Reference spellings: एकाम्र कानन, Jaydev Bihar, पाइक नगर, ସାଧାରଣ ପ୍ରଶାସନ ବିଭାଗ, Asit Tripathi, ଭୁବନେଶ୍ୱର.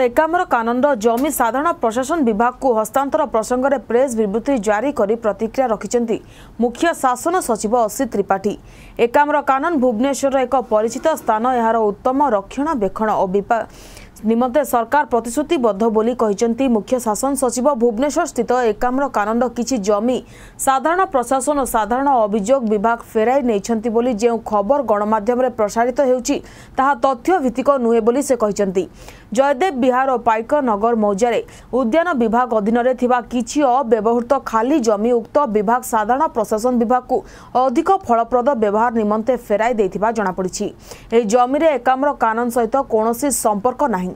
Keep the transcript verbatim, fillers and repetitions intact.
एकाम्र कानन जमी साधारण प्रशासन विभाग को हस्तांतर प्रसंग में प्रेस विवृत्ति जारी करी प्रतिक्रिया रखिछन्ति मुख्य शासन सचिव असित त्रिपाठी। एकाम्र कानन भुवनेश्वर एक परिचित स्थान, यार उत्तम रक्षणाबेक्षण और निमंते सरकार प्रतिश्रुतिबद्ध बोली कहिछन्ति मुख्य शासन सचिव। भुवनेश्वर स्थित एकाम्र कानन किछि जमी साधारण प्रशासन और साधारण अभियोग विभाग फेराई नेइछन्ति बोली जे खबर गणमाध्यम रे प्रसारित हेउछि ताहा तथ्य भित्तिक नुहे बोली से कहिछन्ति। जयदेव बिहार और पाइक नगर मौजारे उद्यान विभाग अधीन रे थिबा किछि अव्यवहृत खाली जमी उक्त विभाग साधारण प्रशासन विभाग को अधिक फलप्रद व्यवहार निमंते फेराई देथिबा जणापड़िछि। ए जमी रे एकाम्र कानन सहित कोनोसी संपर्क नाही।